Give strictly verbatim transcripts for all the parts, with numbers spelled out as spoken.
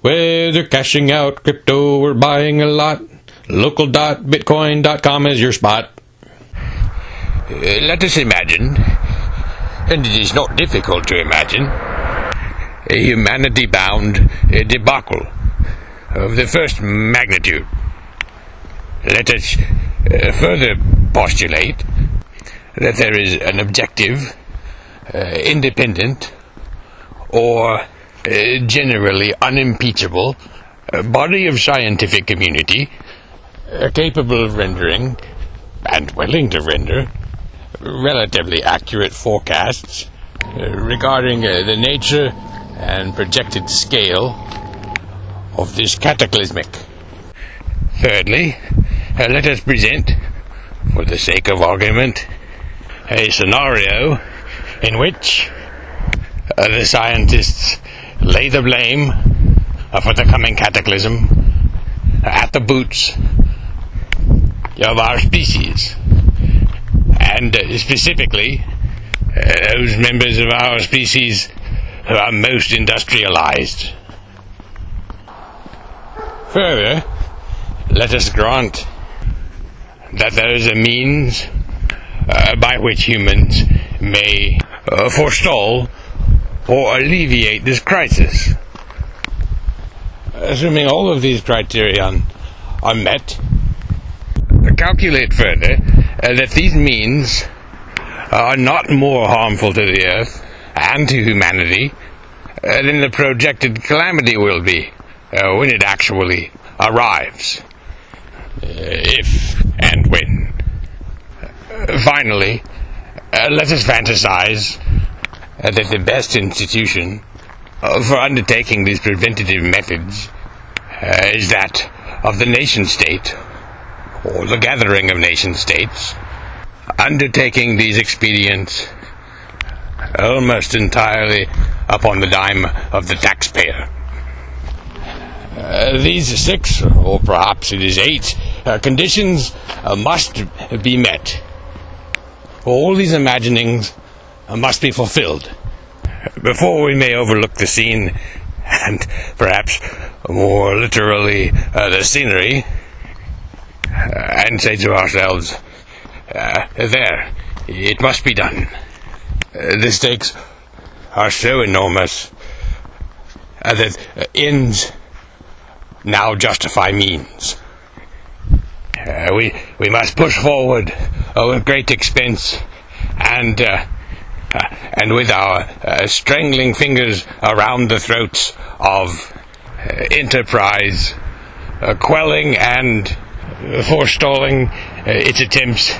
Whether you're cashing out crypto or buying a lot, local dot bitcoin dot com is your spot. Uh, let us imagine, and it is not difficult to imagine, a humanity-bound uh, debacle of the first magnitude. Let us uh, further postulate that there is an objective, uh, independent, or uh, generally unimpeachable uh, body of scientific community uh, capable of rendering, and willing to render, relatively accurate forecasts uh, regarding uh, the nature and projected scale of this cataclysmic. Thirdly, uh, let us present, for the sake of argument, a scenario in which uh, the scientists lay the blame uh, for the coming cataclysm uh, at the boots of our species, and uh, specifically uh, those members of our species who are most industrialized. Further, let us grant that there is a means uh, by which humans may uh, forestall or alleviate this crisis. Assuming all of these criteria are met, calculate further uh, that these means are not more harmful to the earth and to humanity uh, than the projected calamity will be uh, when it actually arrives, uh, if and when. Uh, finally, uh, let us fantasize uh, that the best institution uh, for undertaking these preventative methods uh, is that of the nation-state, or the gathering of nation-states, undertaking these expedients almost entirely upon the dime of the taxpayer. Uh, these six, or perhaps it is eight, uh, conditions uh, must be met. All these imaginings uh, must be fulfilled before we may overlook the scene, and perhaps more literally uh, the scenery, Uh, and say to ourselves, uh, there, it must be done. Uh, the stakes are so enormous uh, that uh, ends now justify means. Uh, we, we must push forward uh, with great expense and, uh, uh, and with our uh, strangling fingers around the throats of uh, enterprise, uh, quelling and forestalling uh, its attempts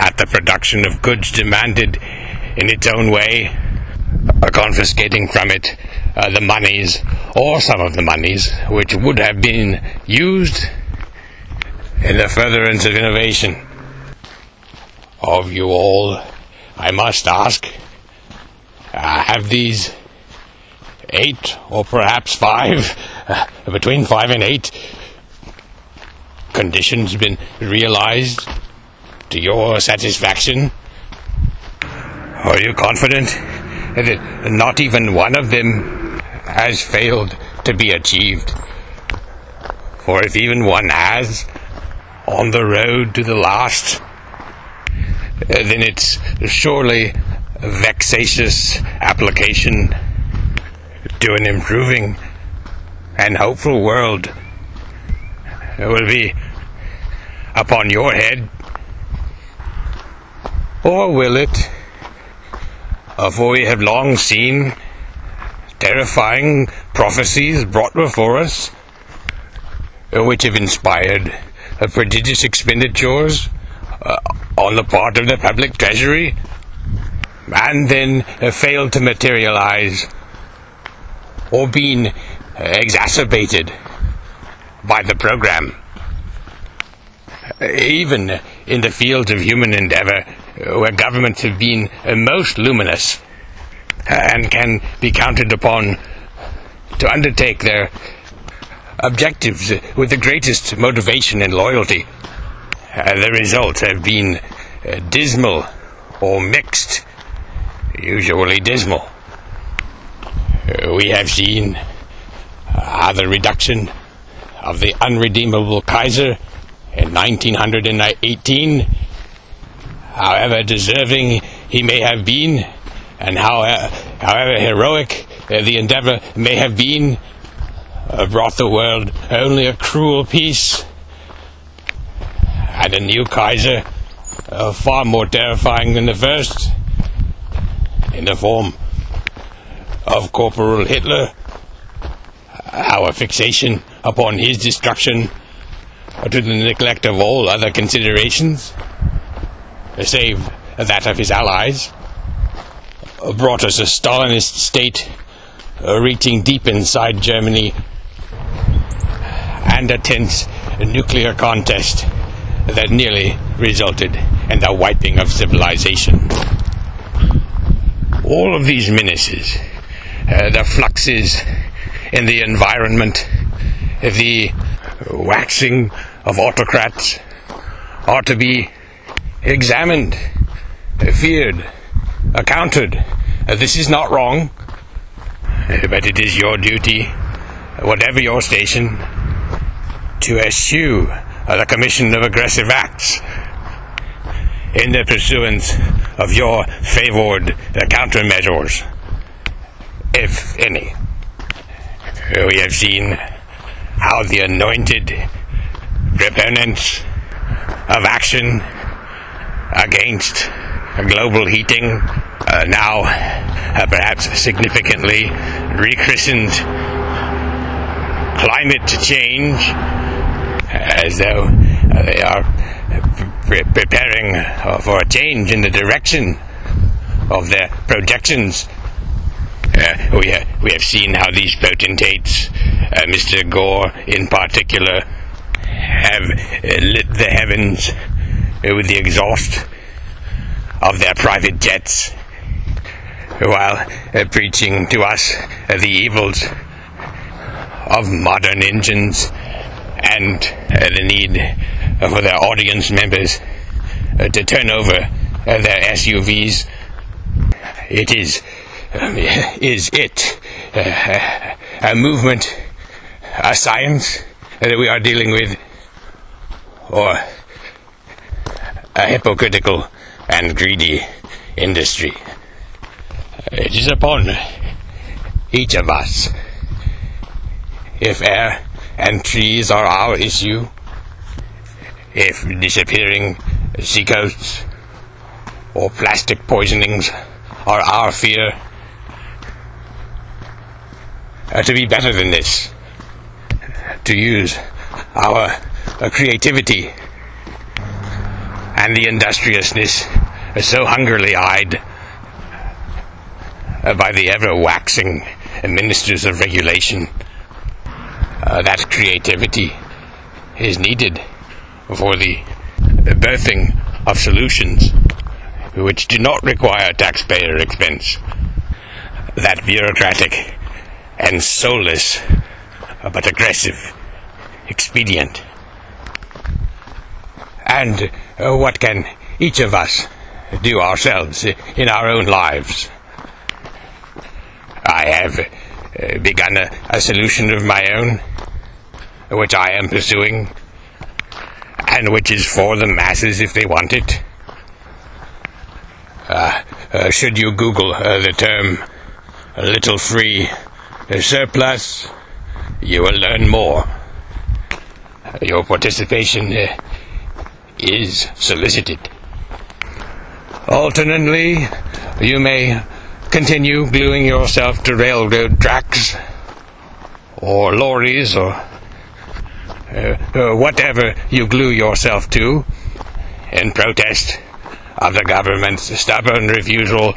at the production of goods demanded in its own way, uh, confiscating from it uh, the monies, or some of the monies, which would have been used in the furtherance of innovation. Of you all, I must ask, uh, have these eight, or perhaps five, uh, between five and eight, conditions been realized to your satisfaction? Are you confident that not even one of them has failed to be achieved? For if even one has, on the road to the last, then it's surely a vexatious application to an improving and hopeful world. It will be upon your head, or will it? Uh, for we have long seen terrifying prophecies brought before us, uh, which have inspired uh, prodigious expenditures uh, on the part of the public treasury, and then uh, failed to materialize, or been uh, exacerbated by the program. Even in the fields of human endeavor, where governments have been most luminous and can be counted upon to undertake their objectives with the greatest motivation and loyalty, the results have been dismal or mixed, usually dismal. we have seen uh, the reduction of the unredeemable Kaiser in nineteen eighteen, however deserving he may have been, and how, uh, however heroic uh, the endeavor may have been, uh, brought the world only a cruel peace, and a new Kaiser, uh, far more terrifying than the first, in the form of Corporal Hitler. Our fixation upon his destruction, to the neglect of all other considerations, save that of his allies, brought us a Stalinist state reaching deep inside Germany, and a tense nuclear contest that nearly resulted in the wiping of civilization. All of these menaces, uh, the fluxes in the environment, the waxing of autocrats, are to be examined, feared, accounted. This is not wrong, but it is your duty, whatever your station, to eschew the commission of aggressive acts in the pursuance of your favored countermeasures, if any. We have seen how the anointed proponents of action against global heating, uh, now uh, perhaps significantly rechristened climate change, as though uh, they are pre preparing uh, for a change in the direction of their projections. Uh, we, ha we have seen how these potentates, uh, Mister Gore in particular, have uh, lit the heavens uh, with the exhaust of their private jets, while uh, preaching to us uh, the evils of modern engines and uh, the need uh, for their audience members uh, to turn over uh, their S U Vs. It is Um, is it uh, a movement, a science that we are dealing with, or a hypocritical and greedy industry? It is upon each of us, if air and trees are our issue, if disappearing seacoasts or plastic poisonings are our fear, Uh, to be better than this, to use our uh, creativity and the industriousness uh, so hungrily eyed uh, by the ever-waxing uh, ministers of regulation. Uh, that creativity is needed for the birthing of solutions which do not require taxpayer expense. That bureaucratic and soulless, but aggressive, expedient. And uh, what can each of us do ourselves in our own lives? I have uh, begun a, a solution of my own, which I am pursuing, and which is for the masses if they want it. Uh, uh, should you Google uh, the term "little free surplus," you will learn more. Your participation uh, is solicited. Alternately, you may continue gluing yourself to railroad tracks or lorries or uh, uh, whatever you glue yourself to in protest of the government's stubborn refusal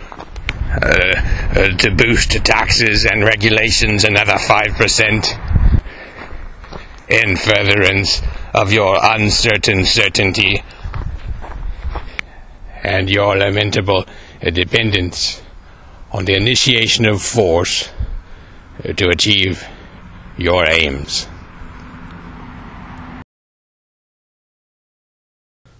Uh, uh, to boost taxes and regulations another five percent in furtherance of your uncertain certainty and your lamentable uh, dependence on the initiation of force uh, to achieve your aims.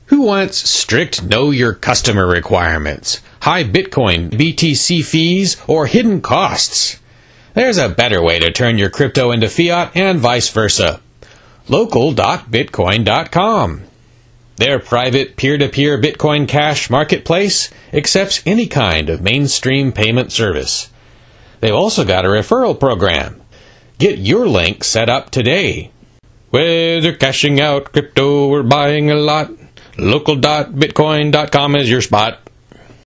Who wants strict know-your-customer requirements, high Bitcoin, B T C fees, or hidden costs? There's a better way to turn your crypto into fiat and vice versa. Local dot Bitcoin dot com. Their private peer-to-peer Bitcoin Cash marketplace accepts any kind of mainstream payment service. They've also got a referral program. Get your link set up today. Whether cashing out crypto or buying a lot, Local dot Bitcoin dot com is your spot.